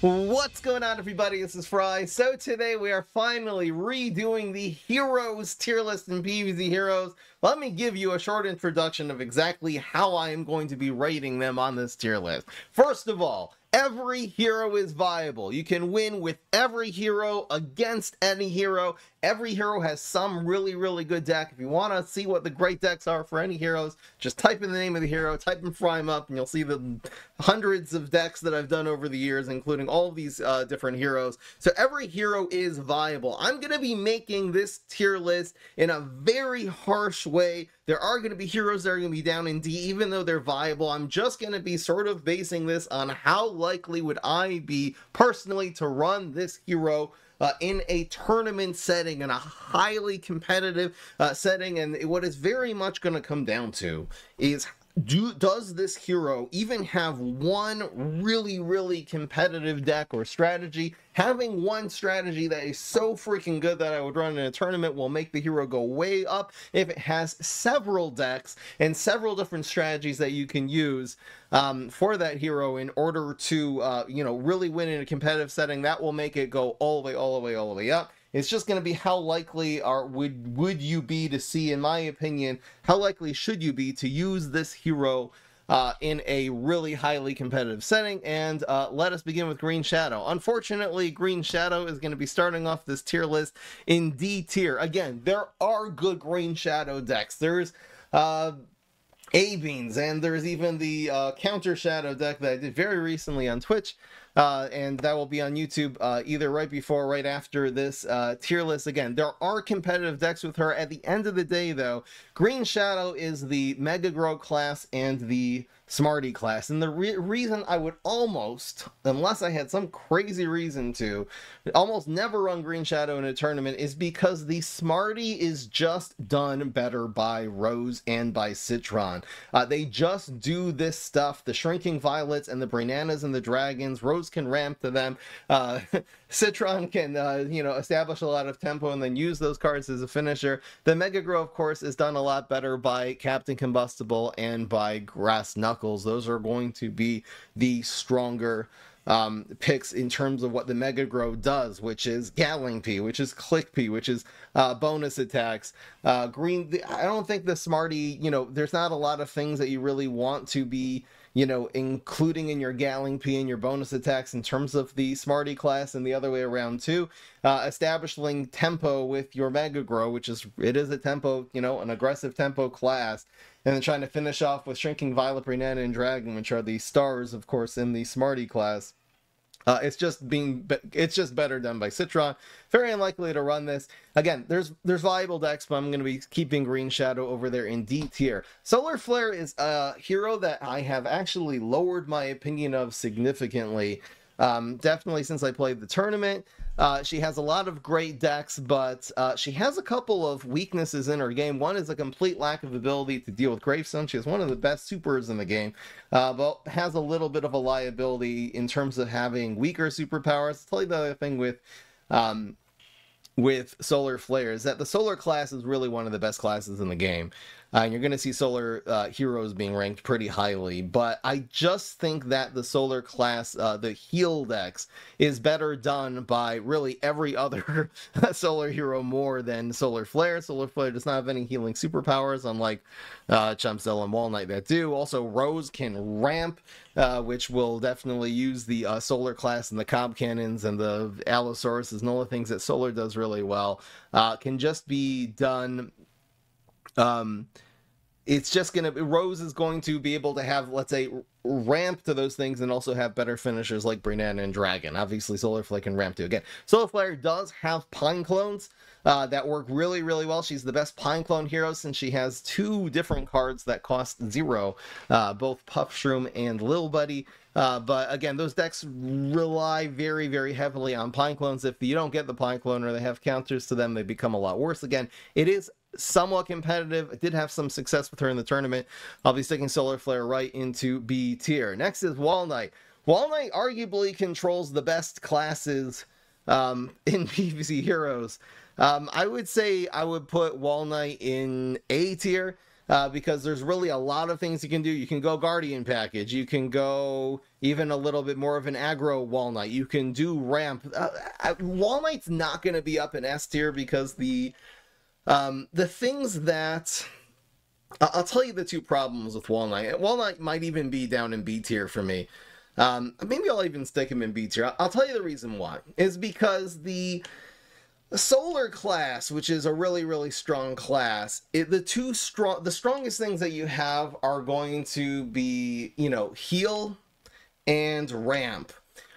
What's going on, everybody? This is Fry. So today we are finally redoing the Heroes tier list in PvZ Heroes. Let me give you a short introduction of exactly how I am going to be rating them on this tier list. First of all, every hero is viable. You can win with every hero, against any hero. Every hero has some really, really good deck. If you want to see what the great decks are for any heroes, just type in the name of the hero, type in Fry 'em Up, and you'll see the hundreds of decks that I've done over the years, including all these different heroes. So every hero is viable. I'm going to be making this tier list in a very harsh way. There are going to be heroes that are going to be down in D, even though they're viable. I'm just going to be sort of basing this on how likely would I be personally to run this hero in a tournament setting, in a highly competitive setting. And what is very much going to come down to is, does this hero even have one really, really competitive deck or strategy? Having one strategy that is so freaking good that I would run in a tournament will make the hero go way up. If it has several decks and several different strategies that you can use for that hero in order to, you know, really win in a competitive setting, that will make it go all the way, all the way, all the way up. It's just going to be how likely would you be to see, in my opinion, how likely should you be to use this hero in a really highly competitive setting. And let us begin with Green Shadow. Unfortunately, Green Shadow is going to be starting off this tier list in D tier. Again, there are good Green Shadow decks. There's A-Beans, and there's even the Counter Shadow deck that I did very recently on Twitch. And that will be on YouTube either right before or right after this tier list. Again, there are competitive decks with her. At the end of the day, though, Green Shadow is the Mega Grow class and the Smarty class. And the reason I would almost, unless I had some crazy reason to, almost never run Green Shadow in a tournament is because the Smarty is just done better by Rose and by Citron. They just do this stuff. The Shrinking Violets and the Brainanas and the Dragons, Rose can ramp to them, Citron can you know, establish a lot of tempo and then use those cards as a finisher. The Mega Grow, of course, is done a lot better by Captain Combustible and by Grass Knuckles. Those are going to be the stronger picks in terms of what the Mega Grow does, which is Gatling P, which is Click P, which is bonus attacks. I don't think the Smarty, you know, there's not a lot of things that you really want to be, you know, including in your Gatling P and your bonus attacks in terms of the Smarty class, and the other way around too. Establishing tempo with your Mega Grow, which is, it is a tempo, you know, an aggressive tempo class. And then trying to finish off with Shrinking Violet, Brainana, and Dragon, which are the stars, of course, in the Smarty class. It's just better done by Citron. Very unlikely to run this. Again, there's viable decks, but I'm going to be keeping Green Shadow over there in D tier. Solar Flare is a hero that I have actually lowered my opinion of significantly. Definitely since I played the tournament. She has a lot of great decks, but she has a couple of weaknesses in her game. One is a complete lack of ability to deal with Gravestone. She has one of the best supers in the game, but has a little bit of a liability in terms of having weaker superpowers. I'll tell you the other thing with Solar Flare is that the Solar class is really one of the best classes in the game. And you're going to see Solar heroes being ranked pretty highly, but I just think that the Solar class, the heal decks, is better done by really every other Solar hero more than Solar Flare. Solar Flare does not have any healing superpowers, unlike Chompzilla and Wall-Knight that do. Also, Rose can ramp, which will definitely use the Solar class and the Cob Cannons and the Allosauruses and all the things that Solar does really well. Can just be done... it's just going to, Rose is going to be able to have, let's say, ramp to those things and also have better finishers like Brainana and Dragon. Obviously, Solar Flare can ramp to again. Solar Flare does have Pine Clones that work really, really well. She's the best Pine Clone hero since she has two different cards that cost zero, both Puff Shroom and Lil Buddy. But again, those decks rely very, very heavily on Pine Clones. If you don't get the Pine Clone or they have counters to them, they become a lot worse. Again, it is somewhat competitive. I did have some success with her in the tournament. I'll be sticking Solar Flare right into B tier. Next is Wall-Knight. Wall-Knight arguably controls the best classes in PvZ Heroes. I would say I would put Wall-Knight in A tier. because there's really a lot of things you can do. You can go Guardian Package. You can go even a little bit more of an aggro Wall-Knight. You can do ramp. Wall-Knight's not going to be up in S tier because the things that... I'll tell you the two problems with Wall-Knight. Wall-Knight might even be down in B tier for me. Maybe I'll even stick him in B tier. I'll tell you the reason why. Is because the... Solar class, which is a really, really strong class, the strongest things that you have are going to be, you know, heal and ramp.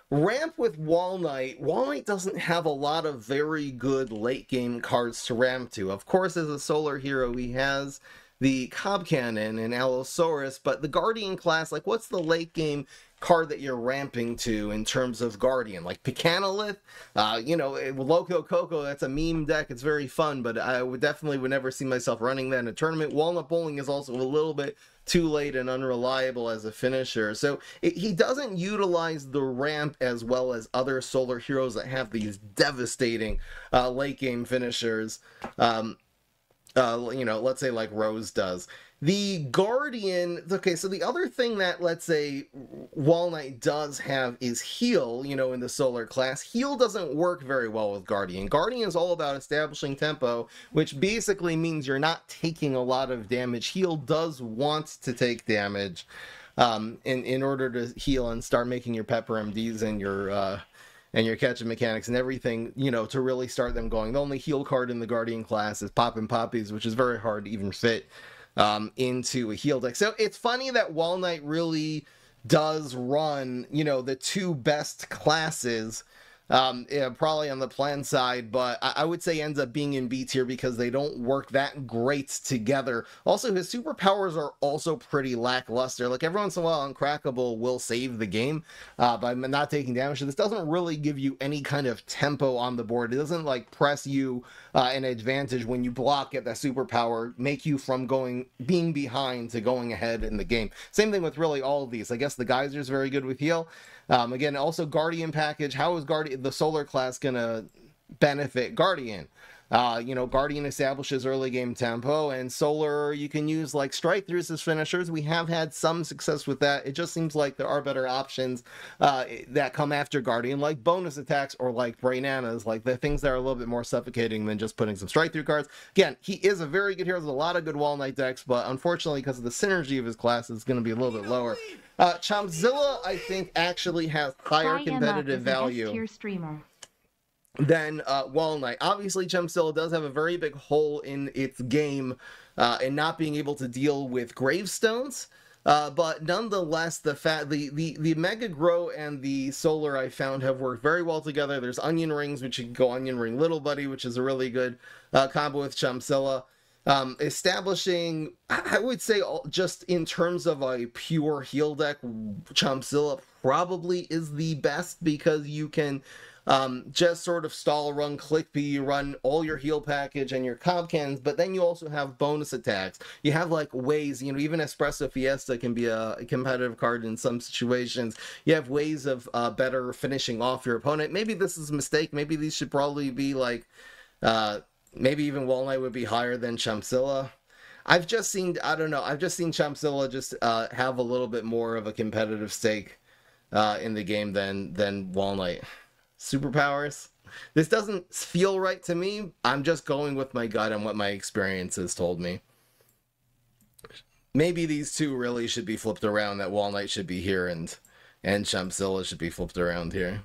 Ramp with Wall-Knight. Wall-Knight doesn't have a lot of very good late game cards to ramp to. Of course, as a solar hero, he has the Cob Cannon and Allosaurus, but the Guardian class, like, what's the late game card that you're ramping to in terms of Guardian? Like Picanolith, you know, Loco Coco, that's a meme deck, it's very fun, but I would definitely never see myself running that in a tournament. Walnut Bowling is also a little bit too late and unreliable as a finisher, so he doesn't utilize the ramp as well as other solar heroes that have these devastating late game finishers. You know, let's say like Rose does. The Guardian, okay, so the other thing that, let's say, Wall-Knight does have is heal, you know, in the solar class. Heal doesn't work very well with Guardian. Guardian is all about establishing tempo, which basically means you're not taking a lot of damage. Heal does want to take damage in order to heal and start making your Pepper MDs and your catching mechanics and everything, you know, to really start them going. The only heal card in the Guardian class is Poppin' Poppies, which is very hard to even fit into a heal deck. So it's funny that Wall-Knight really does run, you know, the two best classes, yeah, probably on the plan side, but I would say ends up being in B tier because they don't work that great together. Also, his superpowers are also pretty lackluster. Like, every once in a while, Uncrackable will save the game by not taking damage. So this doesn't really give you any kind of tempo on the board. It doesn't, like, press you an advantage when you block at that superpower, make you from being behind to going ahead in the game. Same thing with really all of these. I guess the Geyser's very good with heal. Again, also Guardian Package. How is the solar class going to benefit Guardian? You know, Guardian establishes early game tempo, and solar, you can use like strike throughs as finishers. We have had some success with that. It just seems like there are better options that come after Guardian, like bonus attacks or like Brainanas, like the things that are a little bit more suffocating than just putting some strike through cards. Again, he is a very good hero. There's a lot of good Wall-Knight decks, but unfortunately, because of the synergy of his class, it's going to be a little bit lower. Chompzilla, I think, actually has higher competitive value than Wall-Knight. Obviously, Chompzilla does have a very big hole in its game and not being able to deal with gravestones. But nonetheless, the Mega Grow and the Solar I found have worked very well together. There's Onion Rings, which you can go Onion Ring Little Buddy, which is a really good combo with Chompzilla. Establishing, I would say, just in terms of a pure heal deck, Chompzilla probably is the best because you can just sort of stall run, click B, you run all your heal package and your Cob Cannons, but then you also have bonus attacks. You have like ways, you know, even Espresso Fiesta can be a competitive card in some situations. You have ways of better finishing off your opponent. Maybe this is a mistake. Maybe these should probably be like... maybe even Wall-Knight would be higher than Chompzilla. I've just seen, I don't know, I've just seen Chompzilla just have a little bit more of a competitive stake in the game than Wall-Knight. Superpowers. This doesn't feel right to me. I'm just going with my gut and what my experience has told me. Maybe these two really should be flipped around, that Wall-Knight should be here and Chompzilla should be flipped around here.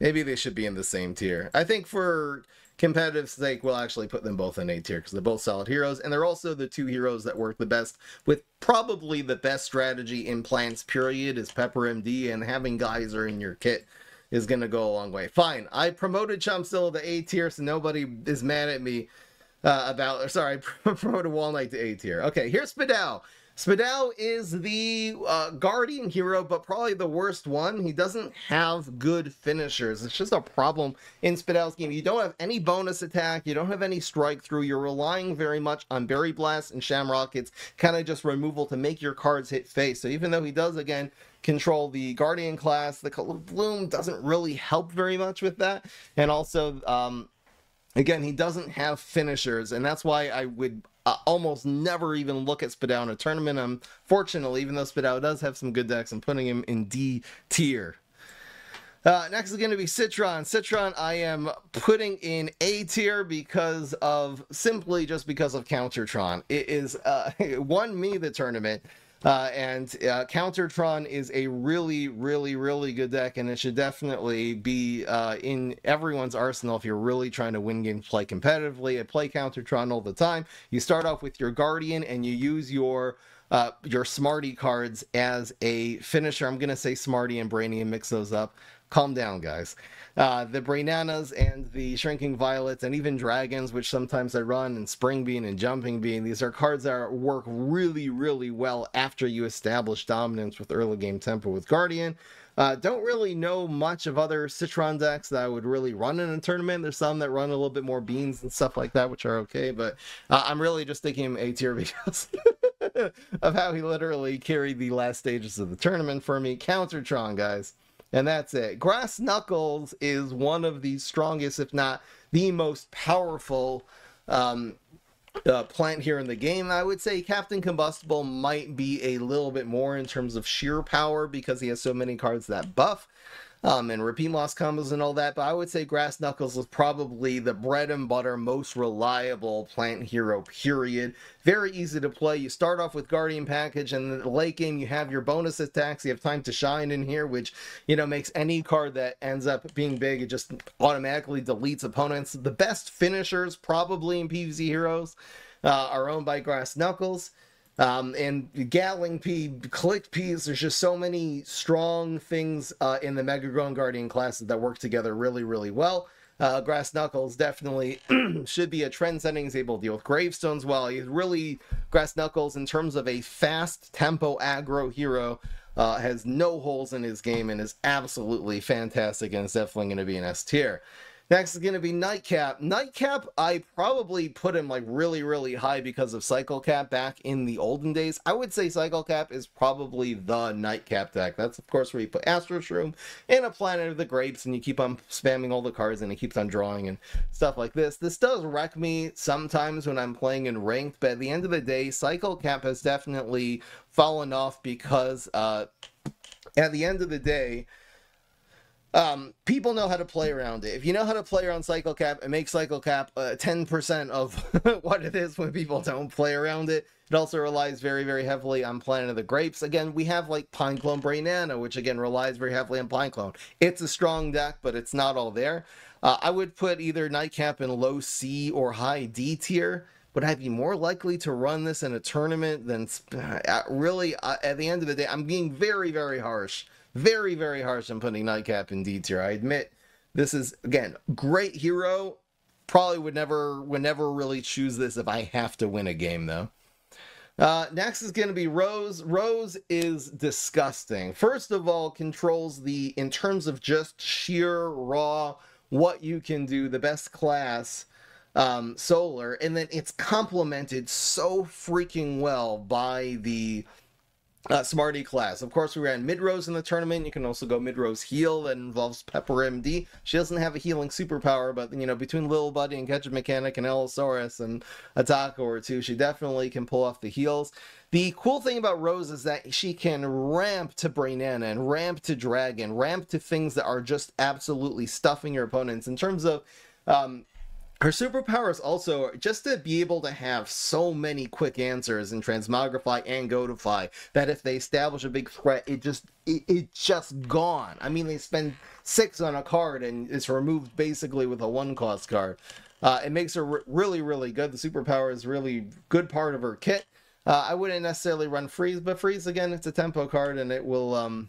Maybe they should be in the same tier. I think for competitive sake, we'll actually put them both in A tier because they're both solid heroes, and they're also the two heroes that work the best with probably the best strategy in plants, period, is Pepper MD, and having Geyser in your kit is going to go a long way. Fine, I promoted Chompzilla to A tier, so nobody is mad at me I promoted Wall-Knight to A tier. Okay, here's Spudow. Spudow is the Guardian hero, but probably the worst one. He doesn't have good finishers. It's just a problem in Spudow's game. You don't have any bonus attack. You don't have any strike through. You're relying very much on Berry Blast and Shamrock. It's kind of just removal to make your cards hit face. So even though he does, again, control the Guardian class, the Color Bloom doesn't really help very much with that. And also, again, he doesn't have finishers. And that's why I would... almost never even look at Spudow in a tournament, unfortunately, even though Spudow does have some good decks. I'm putting him in D tier. Next is going to be Citron. Citron I am putting in A tier because of, simply just because of Countertron. It is, it won me the tournament. Countertron is a really, really, really good deck, and it should definitely be in everyone's arsenal if you're really trying to win games, play competitively. I play Countertron all the time. You start off with your Guardian, and you use your Smarty cards as a finisher. I'm going to say Smarty and Brainy and mix those up. Calm down, guys. The Brainanas and the Shrinking Violets and even Dragons, which sometimes I run, and Spring Bean and Jumping Bean, these are cards that work really, really well after you establish dominance with early game tempo with Guardian. Don't really know much of other Citron decks that I would really run in a tournament. There's some that run a little bit more beans and stuff like that, which are okay, but I'm really just thinking him A tier because of how he literally carried the last stages of the tournament for me. Countertron, guys. And that's it. Grass Knuckles is one of the strongest, if not the most powerful plant here in the game. I would say Captain Combustible might be a little bit more in terms of sheer power because he has so many cards that buff and repeat loss combos and all that. But I would say Grass Knuckles is probably the bread and butter, most reliable plant hero, period. Very easy to play. You start off with Guardian Package, and in the late game, you have your bonus attacks. You have Time to Shine in here, which, you know, makes any card that ends up being big, it just automatically deletes opponents. The best finishers probably in PvZ Heroes are owned by Grass Knuckles. And Gatling P, Click P's, there's just so many strong things in the Mega Grown Guardian classes that work together really, really well. Grass Knuckles definitely should be a trend setting. He's able to deal with gravestones well. He's really, Grass Knuckles, in terms of a fast tempo aggro hero, has no holes in his game and is absolutely fantastic, and is definitely going to be an S tier. Next is going to be Nightcap. Nightcap, I probably put him like really, really high because of Cycle Cap back in the olden days. I would say Cycle Cap is probably the Nightcap deck. That's, of course, where you put Astro Shroom and a Planet of the Grapes, and you keep on spamming all the cards, and it keeps on drawing and stuff like this. This does wreck me sometimes when I'm playing in ranked, but at the end of the day, Cycle Cap has definitely fallen off because at the end of the day, people know how to play around it. If you know how to play around Cycle Cap, it makes Cycle Cap 10% of what it is when people don't play around it. It also relies very, very heavily on Planet of the Grapes. Again, we have like Pine Clone Brainana, which again relies very heavily on Pine Clone. It's a strong deck, but it's not all there. I would put either Nightcap in low C or high D tier. Would I be more likely to run this in a tournament than... really, at the end of the day, I'm being very, very harsh. Very, very harsh on putting Nightcap in D tier. I admit this is, again, great hero. Probably would never really choose this if I have to win a game, though. Next is going to be Rose. Rose is disgusting. First of all, controls the, in terms of just sheer, raw, what you can do, the best class, solar. And then it's complemented so freaking well by the... Smarty class. Of course, we ran Mid-Rose in the tournament. You can also go Mid-Rose Heal. That involves Pepper MD. She doesn't have a healing superpower, but, you know, between Little Buddy and Ketchup Mechanic and Allosaurus and a taco or two, she definitely can pull off the heals. The cool thing about Rose is that she can ramp to Brainana and ramp to Dragon, ramp to things that are just absolutely stuffing your opponents. In terms of, her superpower is also just to be able to have so many quick answers and Transmogrify and Godify that if they establish a big threat, it's just gone. I mean, they spend 6 on a card and it's removed basically with a 1-cost card. It makes her really, really good. The superpower is really good part of her kit. I wouldn't necessarily run Freeze, but Freeze, again, it's a tempo card and it will...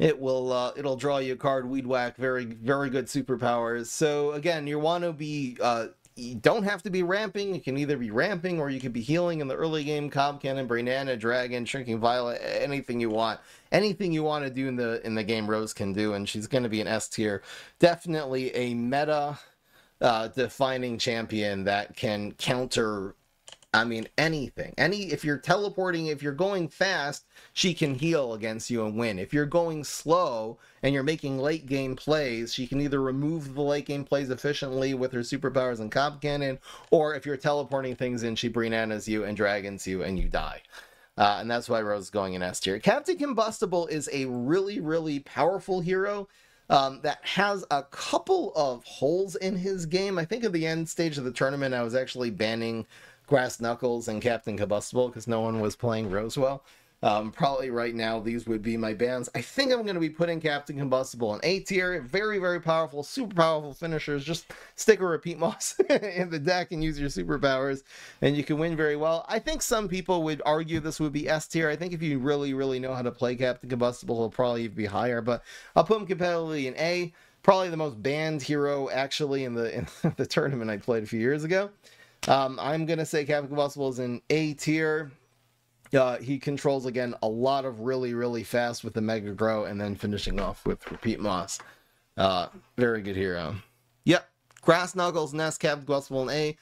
it'll draw you a card, Weed Whack, very, very good superpowers. So again, you want to be, you don't have to be ramping. You can either be ramping or you can be healing in the early game. Cob Cannon, Brainana, Dragon, Shrinking Violet, anything you want. Anything you want to do in the game, Rose can do, and she's going to be an S tier. Definitely a meta defining champion that can counter I mean, anything. If you're teleporting, if you're going fast, she can heal against you and win. If you're going slow and you're making late game plays, she can either remove the late game plays efficiently with her superpowers and Cob Cannon, or if you're teleporting things in, she Brainanas you and Dragons you and you die. And that's why Rose is going in S tier. Captain Combustible is a really, really powerful hero that has a couple of holes in his game. I think at the end stage of the tournament, I was actually banning Grass Knuckles and Captain Combustible because no one was playing Rose well. Probably right now, these would be my bans. I think I'm going to be putting Captain Combustible in A tier. Very, very powerful, super powerful finishers. Just stick a Repeat Moss in the deck and use your superpowers, and you can win very well. I think some people would argue this would be S tier. I think if you really, really know how to play Captain Combustible, it'll probably be higher, but I'll put him competitively in A. Probably the most banned hero, actually, in the tournament I played a few years ago. I'm going to say Captain Combustible is in A tier. He controls, again, a lot of really, really fast with the Mega Grow and then finishing off with Repeat Moss. Very good hero. Yep, Grass Knuckles and S, Captain Combustible and A,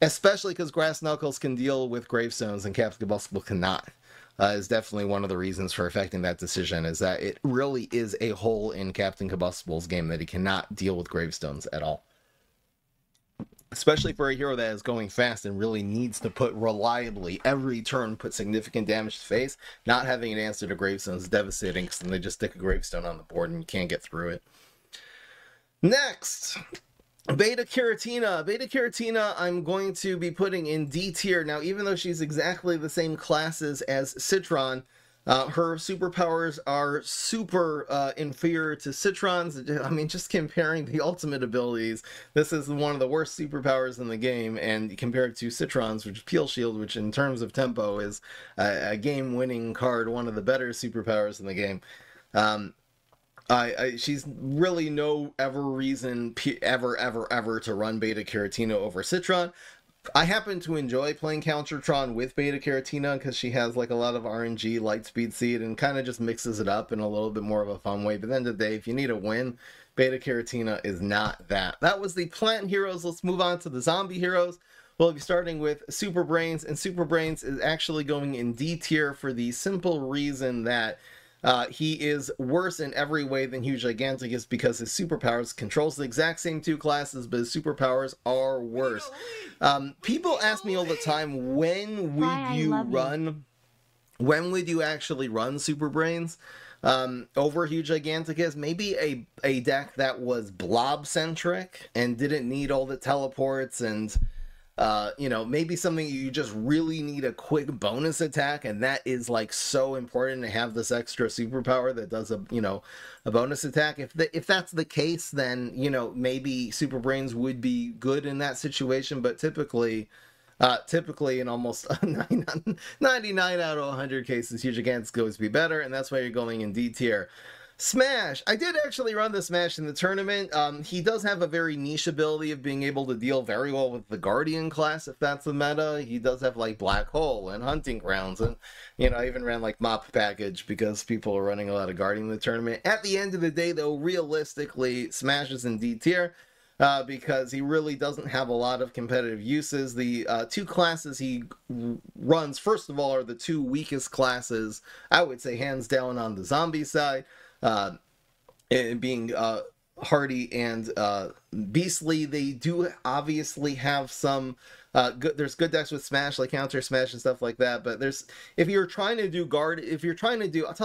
especially because Grass Knuckles can deal with Gravestones and Captain Combustible cannot. Is definitely one of the reasons for affecting that decision, is that it really is a hole in Captain Combustible's game that he cannot deal with Gravestones at all. Especially for a hero that is going fast and really needs to put reliably every turn, put significant damage to face. Not having an answer to Gravestone is devastating, because then they just stick a Gravestone on the board and you can't get through it. Next, Beta-Carrotina. Beta-Carrotina I'm going to be putting in D tier. Now, even though she's exactly the same classes as Citron, her superpowers are super inferior to Citron's. I mean, just comparing the ultimate abilities, this is one of the worst superpowers in the game, and compared to Citron's, which is Peel Shield, which in terms of tempo is a game-winning card, one of the better superpowers in the game. She's really no ever reason ever to run Beta-Carrotina over Citron. I happen to enjoy playing Countertron with Beta-Carrotina because she has like a lot of RNG, Lightspeed Seed, and kind of just mixes it up in a little bit more of a fun way. But at the end of the day, if you need a win, Beta-Carrotina is not that. That was the plant heroes. Let's move on to the zombie heroes. We'll be starting with Super Brains, and Super Brains is actually going in D tier for the simple reason that he is worse in every way than Hugh Giganticus because his superpowers controls the exact same two classes, but his superpowers are worse. People ask me all the time, when would you actually run Super Brains over Hugh Giganticus? Maybe a deck that was blob centric and didn't need all the teleports and you know, maybe something you just really need a quick bonus attack, and that is like so important to have this extra superpower that does a, you know, a bonus attack. If that's the case, then, you know, maybe Super Brains would be good in that situation, but typically in almost 99 out of 100 cases, Hugh Giganticus goes to be better, and that's why you're going in D tier. Smash! I did actually run the Smash in the tournament. He does have a very niche ability of being able to deal very well with the Guardian class, if that's the meta. He does have, like, Black Hole and Hunting Grounds, and, you know, I even ran, like, Mop Package because people are running a lot of Guardian in the tournament. At the end of the day, though, realistically, Smash is in D tier because he really doesn't have a lot of competitive uses. The two classes he runs, first of all, are the two weakest classes, I would say, hands down on the zombie side. Being Hardy and Beastly, they do obviously have some there's good decks with Smash, like Counter Smash and stuff like that, but there's, I'll tell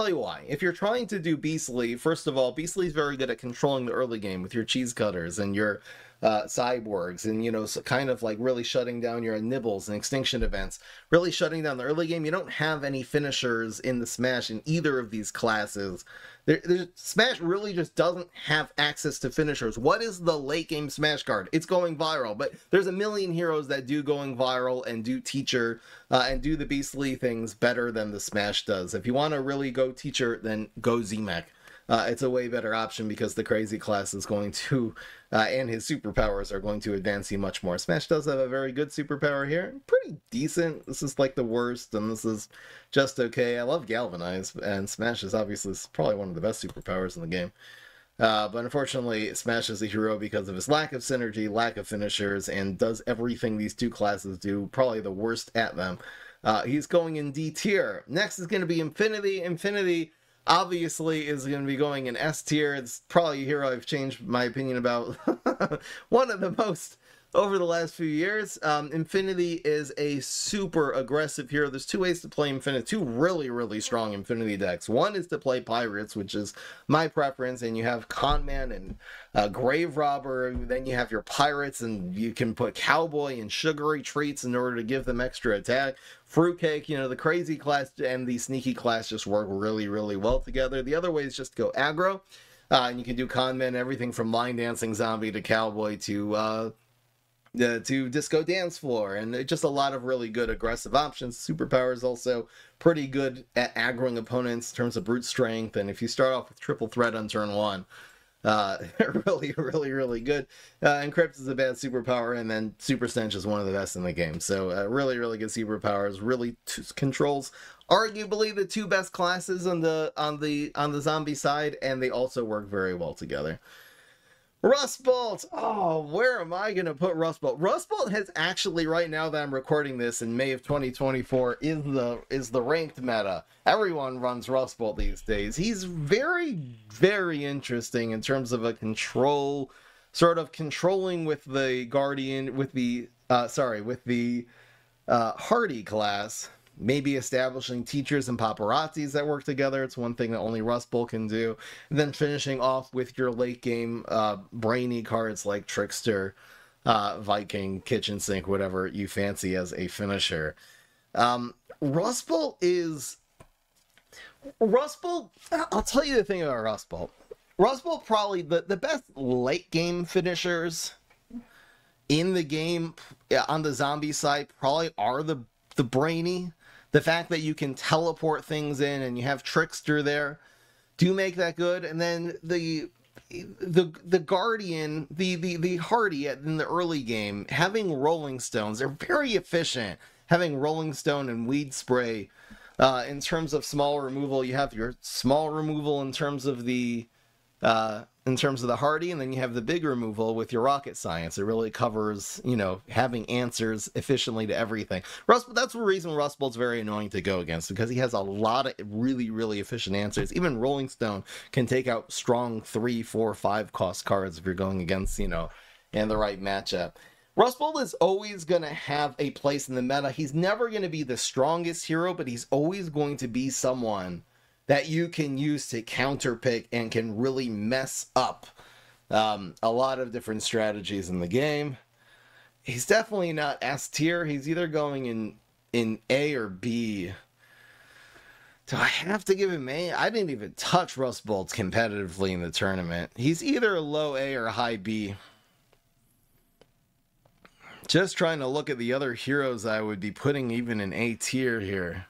you why. If you're trying to do Beastly, first of all, Beastly's very good at controlling the early game with your Cheese Cutters and your cyborgs and, you know, so kind of like really shutting down your Nibbles and Extinction events, really shutting down the early game. You don't have any finishers in the Smash in either of these classes. Smash really just doesn't have access to finishers. What is the late game Smash card? It's going viral, but there's a million heroes that do going viral and do teacher and do the Beastly things better than the Smash does. If you want to really go teacher, then go Z-Mech. It's a way better option because the crazy class is going to, and his superpowers are going to advance you much more. Smash does have a very good superpower here. Pretty decent. This is like the worst, and this is just okay. I love Galvanize, and Smash is obviously probably one of the best superpowers in the game. But unfortunately, Smash is the hero because of his lack of synergy, lack of finishers, and does everything these two classes do, probably the worst at them. He's going in D tier. Next is going to be Infinity. Infinity, obviously, is going to be going in S tier. It's probably a hero I've changed my opinion about one of the most over the last few years. Infinity is a super aggressive hero. There's two ways to play Infinity, two really, really strong Infinity decks. One is to play Pirates, which is my preference, and you have Conman and Grave Robber, and then you have your Pirates, and you can put Cowboy and Sugary Treats in order to give them extra attack. Fruitcake, you know, the crazy class and the sneaky class just work really, really well together. The other way is just to go aggro, and you can do Conman, everything from Line Dancing Zombie to Cowboy to Disco Dance Floor, and just a lot of really good aggressive options. Superpower is also pretty good at aggroing opponents in terms of brute strength, and if you start off with triple threat on turn one, they're really, really, really good. And Crypt is a bad superpower, and then Super Stench is one of the best in the game. So really, really good superpowers. Really controls arguably the two best classes on the zombie side, and they also work very well together. Rustbolt! Oh, where am I going to put Rustbolt? Rustbolt has actually, right now that I'm recording this in May of 2024, is the ranked meta. Everyone runs Rustbolt these days. He's very, very interesting in terms of a control, sort of controlling with the Guardian, with the Hardy class. Maybe establishing teachers and paparazzis that work together. It's one thing that only Rustbolt can do. And then finishing off with your late game brainy cards like Trickster, Viking, Kitchen Sink, whatever you fancy as a finisher. Rustbolt, I'll tell you the thing about Rustbolt. Rustbolt probably the best late game finishers in the game on the zombie side probably are the brainy. The fact that you can teleport things in and you have Trickster there do make that good. And then the Guardian, the Hardy in the early game, having Rolling Stones, they're very efficient. Having Rolling Stone and Weed Spray in terms of small removal, you have your small removal in terms of the Hardy, and then you have the big removal with your Rocket Science. It really covers, you know, having answers efficiently to everything. Rustbolt, that's the reason Rustbolt's very annoying to go against, because he has a lot of really, really efficient answers. Even Rolling Stone can take out strong 3, 4, 5 cost cards if you're going against, you know, in the right matchup. Rustbolt is always going to have a place in the meta. He's never going to be the strongest hero, but he's always going to be someone that you can use to counterpick and can really mess up a lot of different strategies in the game. He's definitely not S tier. He's either going in A or B. Do I have to give him A? I didn't even touch Rustbolt competitively in the tournament. He's either low A or high B. Just trying to look at the other heroes I would be putting even in A tier here.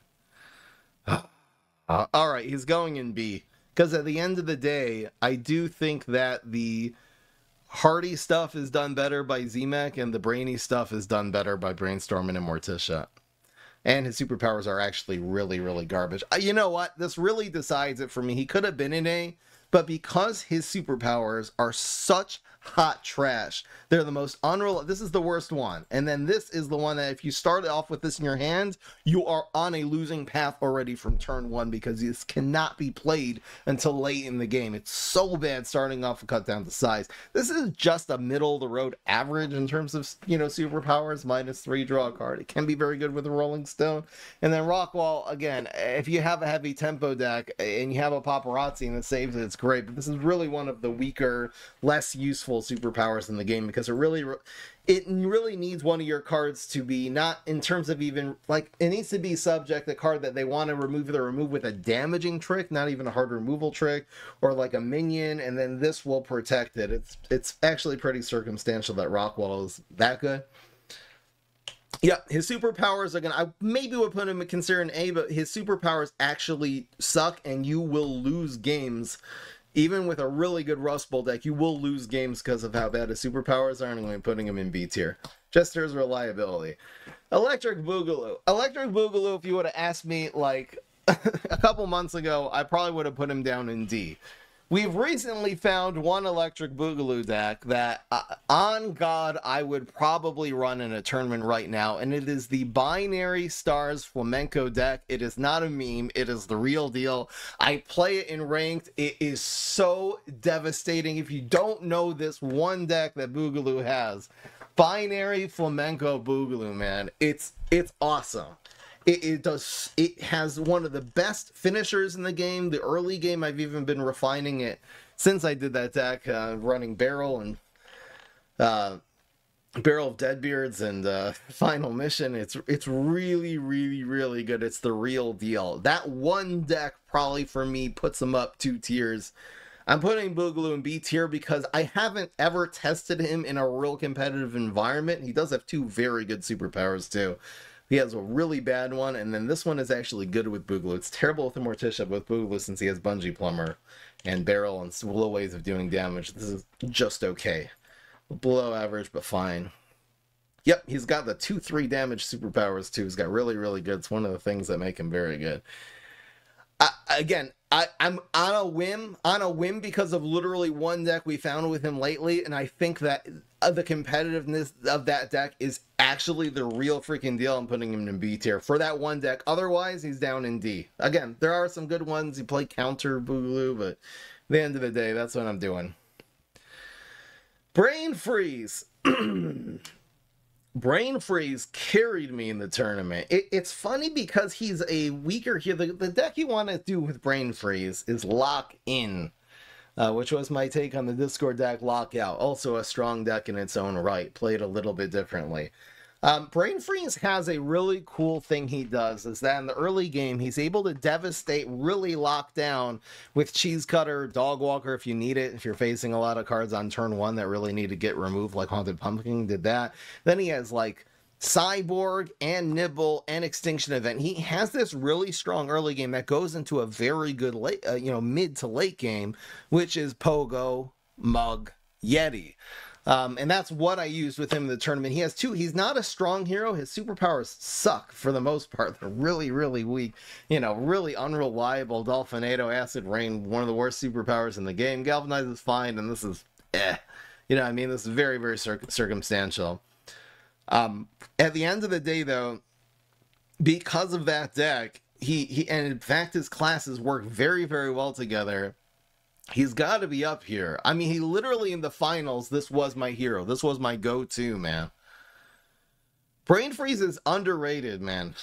All right, he's going in B, because at the end of the day, I do think that the Hardy stuff is done better by Z-Mech, and the brainy stuff is done better by Brainstorm and Immorticia. And his superpowers are actually really, really garbage. You know what? This really decides it for me. He could have been in A, but because his superpowers are such hot trash, they're the most unreliable. This is the worst one. And then this is the one that if you start off with this in your hand, you are on a losing path already from turn one, because this cannot be played until late in the game. It's so bad starting off and cut down to size. This is just a middle of the road average in terms of, you know, superpowers, -3 draw card. It can be very good with a Rolling Stone. And then Rockwall, again, if you have a heavy tempo deck and you have a paparazzi and it saves it, it's great. But this is really one of the weaker, less useful superpowers in the game, because it really needs one of your cards to be, not in terms of even like, it needs to be subject, the card that they want to remove, they remove with a damaging trick, not even a hard removal trick, or like a minion, and then this will protect it. It's actually pretty circumstantial that Rockwall is that good. Yeah, his superpowers are I maybe would put him in considering A, but his superpowers actually suck, and you will lose games. Even with a really good Rustbolt deck, you will lose games because of how bad his superpowers are, and I'm going to be putting him in B tier. Just there's reliability. Electric Boogaloo. Electric Boogaloo, if you would have asked me like a couple months ago, I probably would have put him down in D. We've recently found one Electric Boogaloo deck that, on God, I would probably run in a tournament right now, and it is the Binary Stars Flamenco deck. It is not a meme. It is the real deal. I play it in ranked. It is so devastating. If you don't know this one deck that Boogaloo has, Binary Flamenco Boogaloo, man, it's awesome. It has one of the best finishers in the game. The early game, I've even been refining it since I did that deck, running Barrel and Barrel of Deadbeards and Final Mission. It's really, really, really good. It's the real deal. That one deck probably for me puts them up 2 tiers. I'm putting Boogaloo in B tier because I haven't ever tested him in a real competitive environment. He does have 2 very good superpowers too. He has a really bad one, and then this one is actually good with Boogaloo. It's terrible with Immorticia, but with Boogaloo, since he has Bungee Plumber and Barrel and slow ways of doing damage, this is just okay. Below average, but fine. Yep, he's got the 2/3 damage superpowers, too. He's got really, really good. It's one of the things that make him very good. I'm on a whim because of literally one deck we found with him lately, and I think that the competitiveness of that deck is actually the real freaking deal. I'm putting him in B tier for that one deck. Otherwise, he's down in D. Again, there are some good ones. You play counter Boogaloo, but at the end of the day, that's what I'm doing. Brain Freeze. Brain Freeze carried me in the tournament. It's funny because he's a weaker here. The deck you want to do with Brain Freeze is Lock In, which was my take on the Discord deck Lockout. Also a strong deck in its own right, played a little bit differently. Brain Freeze has a really cool thing he does, is that in the early game, he's able to devastate, really lock down with Cheese Cutter, Dog Walker if you need it, if you're facing a lot of cards on turn 1 that really need to get removed, like Haunted Pumpkin did that. Then he has, like, Cyborg and Nibble and Extinction Event. He has this really strong early game that goes into a very good late, mid to late game, which is Pogo, Mug, Yeti. And that's what I used with him in the tournament. He has 2. He's not a strong hero. His superpowers suck for the most part. They're really, really weak. You know, really unreliable. Dolphinado, Acid Rain, one of the worst superpowers in the game. Galvanize is fine, and this is eh. You know what I mean? This is very, very circumstantial. At the end of the day, though, because of that deck, he and in fact his classes work very, very well together. He's got to be up here. I mean, he literally in the finals, this was my hero. This was my go-to, man. Brain Freeze is underrated, man.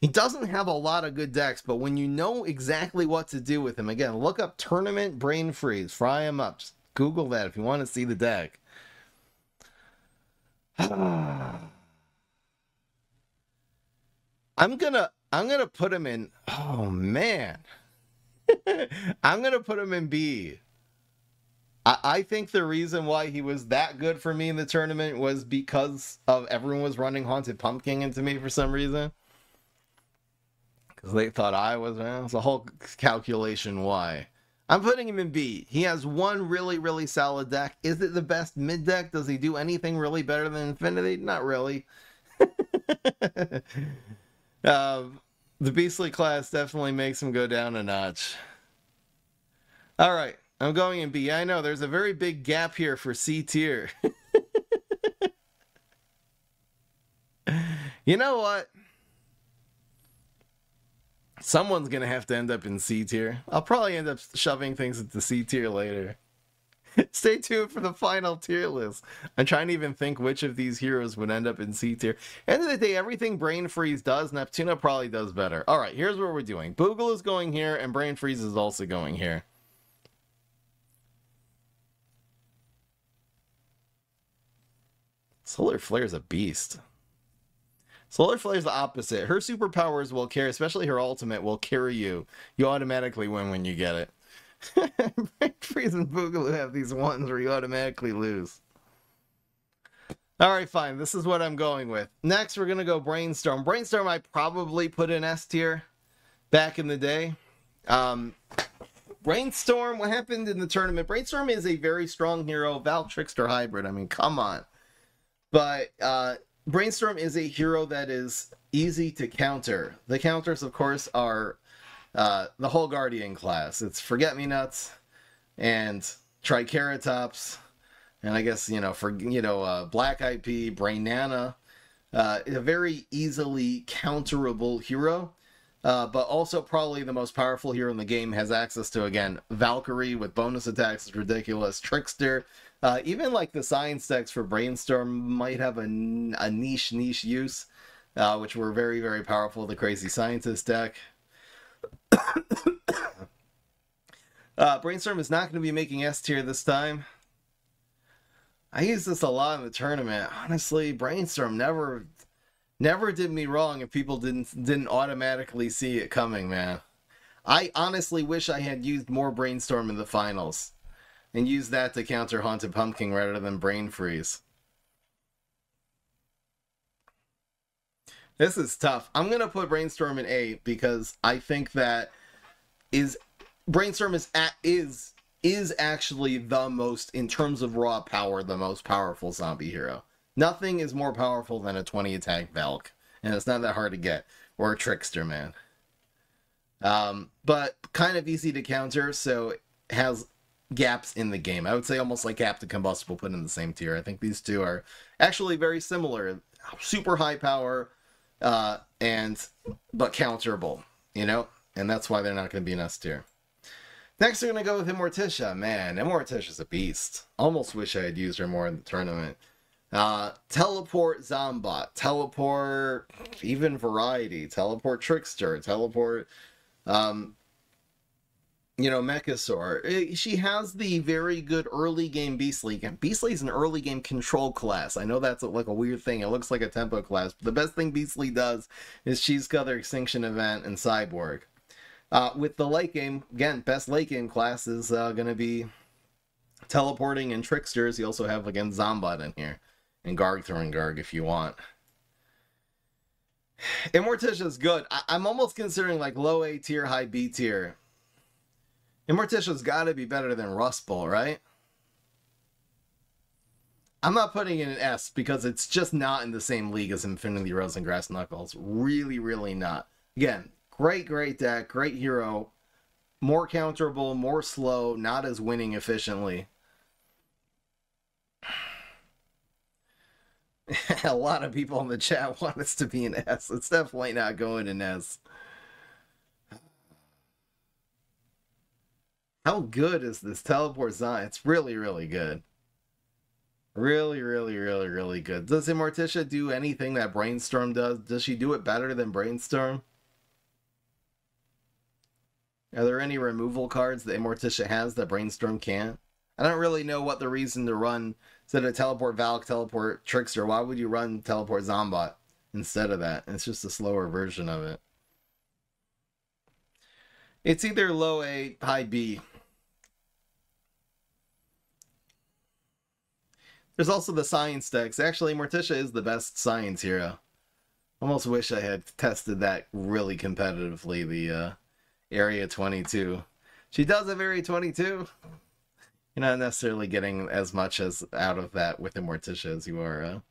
He doesn't have a lot of good decks, but when you know exactly what to do with him, again, look up Tournament Brain Freeze. Fry him up. Just Google that if you want to see the deck. I'm gonna put him in... Oh, man. I'm going to put him in B. I think the reason why he was that good for me in the tournament was because of everyone was running Haunted Pumpkin into me for some reason. Because they thought I was, man. It's a whole calculation why. I'm putting him in B. He has one really, really solid deck. Is it the best mid deck? Does he do anything really better than Infinity? Not really. The Beastly class definitely makes him go down a notch. Alright, I'm going in B. I know, there's a very big gap here for C tier. You know what? Someone's going to have to end up in C tier. I'll probably end up shoving things into C tier later. Stay tuned for the final tier list. I'm trying to even think which of these heroes would end up in C tier. End of the day, everything Brain Freeze does, Neptuna probably does better. All right, here's what we're doing. Boogaloo is going here, and Brain Freeze is also going here. Solar Flare's a beast. Solar Flare's the opposite. Her superpowers will carry, especially her ultimate, will carry you. You automatically win when you get it. Brain Freeze and Boogaloo have these ones where you automatically lose. Alright, fine. This is what I'm going with. Next, we're going to go Brainstorm. Brainstorm, I probably put in S tier back in the day. Brainstorm, what happened in the tournament? Brainstorm is a very strong hero. Val Trickster hybrid. I mean, come on. But Brainstorm is a hero that is easy to counter. The counters, of course, are... the whole Guardian class. It's Forget-Me-Nuts, and Triceratops, and I guess, you know, for, you know, Black IP, Brainana, a very easily counterable hero, but also probably the most powerful hero in the game. Has access to, again, Valkyrie with bonus attacks is ridiculous, Trickster, even like the science decks for Brainstorm might have a niche use, which were very, very powerful, the Crazy Scientist deck. Brainstorm is not going to be making S tier this time. I use this a lot in the tournament. Honestly, Brainstorm never did me wrong if people didn't automatically see it coming, man. I honestly wish I had used more Brainstorm in the finals and used that to counter Haunted Pumpkin rather than Brain Freeze. This is tough. I'm going to put Brainstorm in A because I think that Brainstorm is actually the most, in terms of raw power, the most powerful zombie hero. Nothing is more powerful than a 20 attack Valk, and it's not that hard to get, or a Trickster, man. But kind of easy to counter, so it has gaps in the game. I would say almost like Captain Combustible put in the same tier. I think these two are actually very similar. Super high power, but counterable, you know? And that's why they're not going to be an S tier. Next, we're going to go with Immorticia. Man, Immorticia's a beast. Almost wish I had used her more in the tournament. Teleport Zombot. Teleport even Variety. Teleport Trickster. Teleport, you know, Mechasaur. She has the very good early game Beastly. Beastly's an early game control class. I know that's like a weird thing. It looks like a tempo class. But the best thing Beastly does is she's got their Extinction Event and Cyborg. With the late game, again, best late game class is going to be teleporting and Tricksters. You also have, again, Zombot in here. And Garg if you want. Immorticia's good. I'm almost considering like low A tier, high B tier. Immorticia's got to be better than Rustbolt, right? I'm not putting in an S because it's just not in the same league as Infinity, Rose, and Grass Knuckles. Really, really not. Again, Great deck, great hero, more counterable, more slow, not as winning efficiently. A lot of people in the chat want us to be an S. It's definitely not going in S. How good is this teleport Zon? It's really, really good. Really, really, really, really good. Does Immorticia do anything that Brainstorm does? Does she do it better than Brainstorm? Are there any removal cards that Immorticia has that Brainstorm can't? I don't really know what the reason to run, instead of Teleport Valk, Teleport Trickster, why would you run Teleport Zombot instead of that? It's just a slower version of it. It's either low A, high B. There's also the science decks. Actually, Immorticia is the best science hero. Almost wish I had tested that really competitively, the... Area 22. She does have Area 22. You're not necessarily getting as much as out of that with Immorticia as you are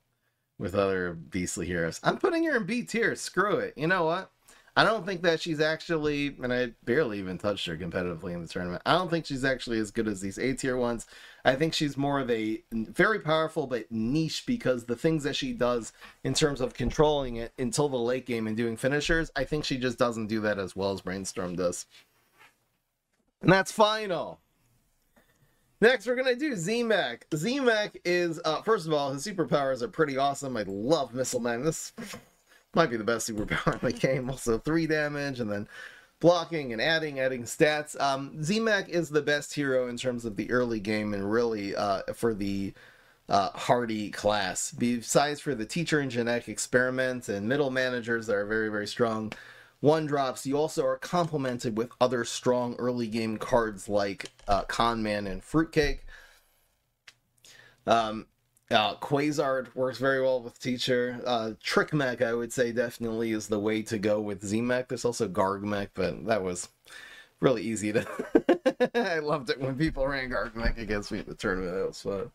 with other beastly heroes. I'm putting her in B tier. Screw it. You know what? I don't think that she's actually, and I barely even touched her competitively in the tournament, I don't think she's actually as good as these A tier ones. I think she's more of a very powerful but niche, because the things that she does in terms of controlling it until the late game and doing finishers, I think she just doesn't do that as well as Brainstorm does. And that's final. Next, we're going to do Z-Mech. Z-Mech is, first of all, his superpowers are pretty awesome. I love Missile Man. This... might be the best superpower in the game. Also 3 damage, and then blocking and adding stats. Z-Mech is the best hero in terms of the early game, and really for the hardy class. Besides for the Teacher and Genetic Experiment and middle managers that are very, very strong one-drops, you also are complemented with other strong early game cards like Con Man and Fruitcake. Quasar works very well with Teacher. Trick Mech, I would say, definitely is the way to go with Z-Mech. There's also Garg Mech, but that was really easy to... I loved it when people ran Garg Mech against me in the tournament. That was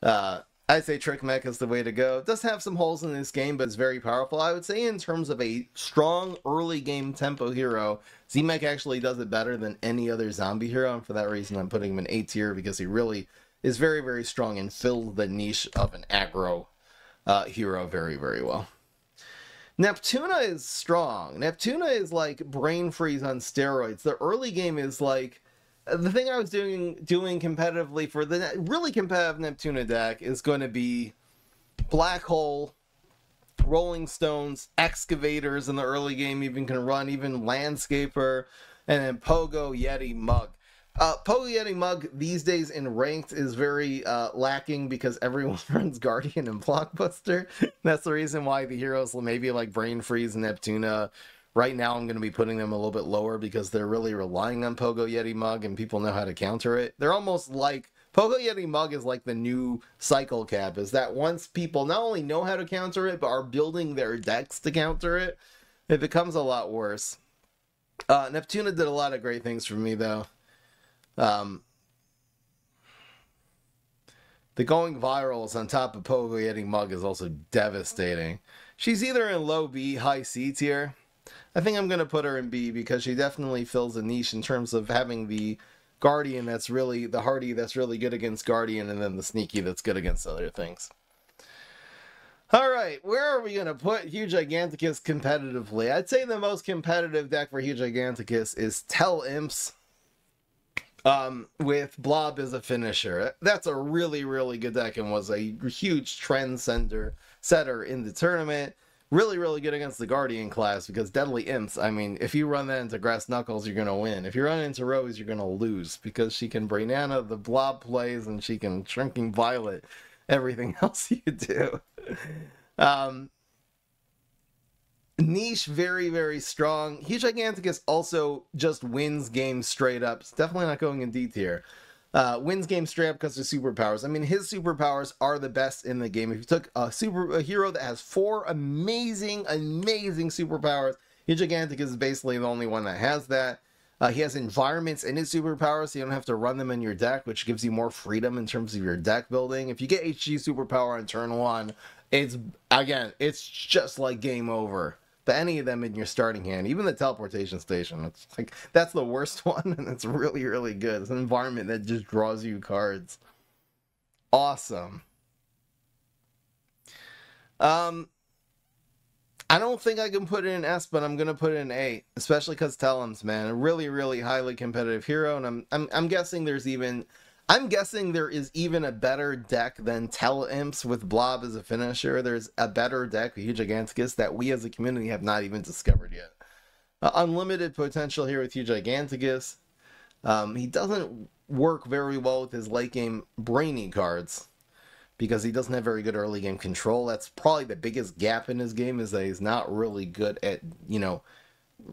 fun. I'd say Trick Mech is the way to go. It does have some holes in this game, but it's very powerful. I would say in terms of a strong early game tempo hero, Z-Mech actually does it better than any other zombie hero, and for that reason I'm putting him in A tier because he really is very, very strong and fills the niche of an aggro hero very, very well. Neptuna is strong. Neptuna is like Brain Freeze on steroids. The early game is like the thing I was doing competitively for the really competitive Neptuna deck is going to be Black Hole, Rolling Stones, Excavators in the early game even can run, even Landscaper, and then Pogo, Yeti, Mug. Pogo, Yeti, Mug these days in ranked is very lacking because everyone runs Guardian and Blockbuster. That's the reason why the heroes maybe like Brain Freeze and Neptuna. Right now, I'm going to be putting them a little bit lower because they're really relying on Pogo, Yeti, Mug, and people know how to counter it. They're almost like... Pogo, Yeti, Mug is like the new Cycle Cap, is that once people not only know how to counter it, but are building their decks to counter it, it becomes a lot worse. Neptuna did a lot of great things for me, though. The going virals on top of Pogo, Yeti, Mug is also devastating. She's either in low B, high C tier... I think I'm going to put her in B because she definitely fills a niche in terms of having the Guardian that's really, the Hardy that's really good against Guardian, and then the Sneaky that's good against other things. Alright, where are we going to put Hugh Giganticus competitively? I'd say the most competitive deck for Hugh Giganticus is Tele-Imps with Blob as a finisher. That's a really, really good deck and was a huge trend setter in the tournament. Really, really good against the Guardian class because Deadly Imps, I mean, if you run that into Grass Knuckles, you're going to win. If you run into Rose, you're going to lose because she can Brainana the Blob plays and she can Shrinking Violet everything else you do. Niche, very, very strong. Hugh Giganticus also just wins games straight up. It's definitely not going in D tier. Wins games straight up because of superpowers. I mean, his superpowers are the best in the game. If you took a hero that has 4 amazing, amazing superpowers, Hugh Giganticus is basically the only one that has that. He has environments in his superpowers, so you don't have to run them in your deck, which gives you more freedom in terms of your deck building. If you get HG superpower on turn 1, it's, again, it's just like game over. To any of them in your starting hand, even the teleportation station, it's like that's the worst one, and it's really, really good. It's an environment that just draws you cards. Awesome. I don't think I can put it in S, but I'm gonna put it in A, especially because Tele-Imps, man, a really, really highly competitive hero, and I'm guessing there's even. I'm guessing there is even a better deck than Tele-Imps with Blob as a finisher. There's a better deck with Hugh Giganticus that we as a community have not even discovered yet. Unlimited potential here with Hugh Giganticus. He doesn't work very well with his late game brainy cards because he doesn't have very good early game control. That's probably the biggest gap in his game is that he's not really good at, you know,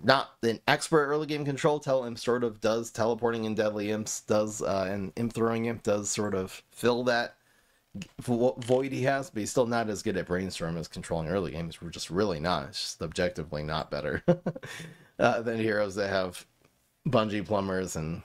not an expert early game control. Tele-Imp sort of does. Teleporting and Deadly Imps does, and Imp Throwing Imp does sort of fill that void he has, but he's still not as good at Brainstorm as controlling early games. We're just really not. It's just objectively not better than heroes that have Bungee Plumbers and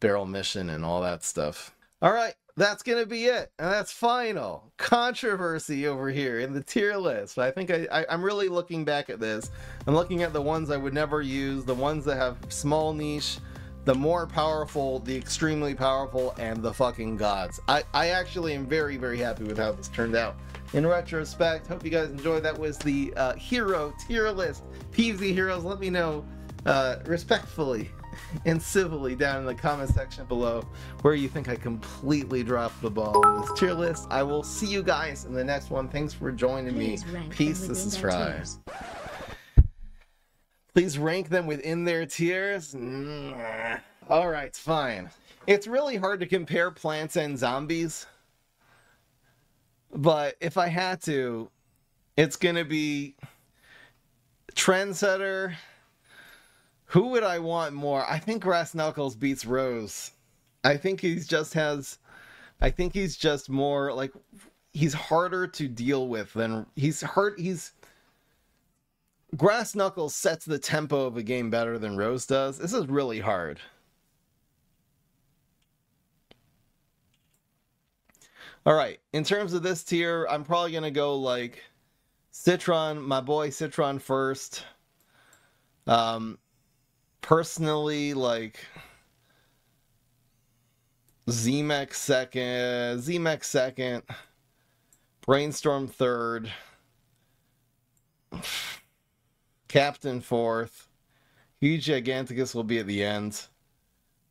Barrel Mission and all that stuff. All right, that's going to be it. And that's final controversy over here in the tier list. I think I'm really looking back at this. I'm looking at the ones I would never use, the ones that have small niche, the more powerful, the extremely powerful, and the fucking gods. I actually am very, very happy with how this turned out. In retrospect, hope you guys enjoyed. That was the hero tier list. PvZ Heroes, let me know respectfully and civilly down in the comment section below where you think I completely dropped the ball on this tier list. I will see you guys in the next one. Thanks for joining me. Peace. This is Fries. Please rank them within their tiers. All right, fine. It's really hard to compare plants and zombies, but if I had to, it's gonna be trendsetter. Who would I want more? I think Grass Knuckles beats Rose. I think he's just has... I think he's just more, like... He's harder to deal with than... Grass Knuckles sets the tempo of a game better than Rose does. This is really hard. All right, in terms of this tier, I'm probably going to go like Citron, my boy Citron first. Personally, like Z-Mech second, Brainstorm third, Captain fourth, Hugh Giganticus will be at the end.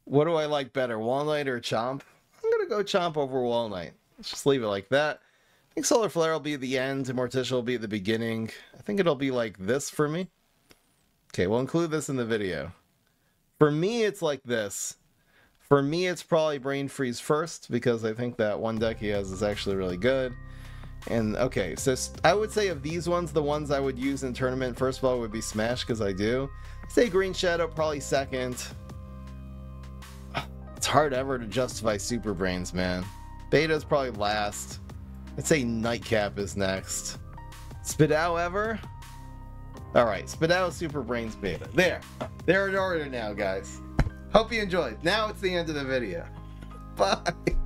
What do I like better, Wall-Knight or Chomp? I'm going to go Chomp over Wall-Knight. Let's just leave it like that. I think Solar Flare will be at the end, Immorticia will be at the beginning. I think it'll be like this for me. Okay, we'll include this in the video. For me, it's like this. For me, it's probably Brain Freeze first, because I think that one deck he has is actually really good. And okay, so I would say of these ones, the ones I would use in tournament, first of all, would be Smash, because I do. I'd say Green Shadow probably second. It's hard ever to justify Super Brains, man. Beta's probably last. I'd say Nightcap is next. Spudow ever? Alright, Spudow, Super Brains, Beta. There! They're in order now, guys. Hope you enjoyed. Now it's the end of the video. Bye!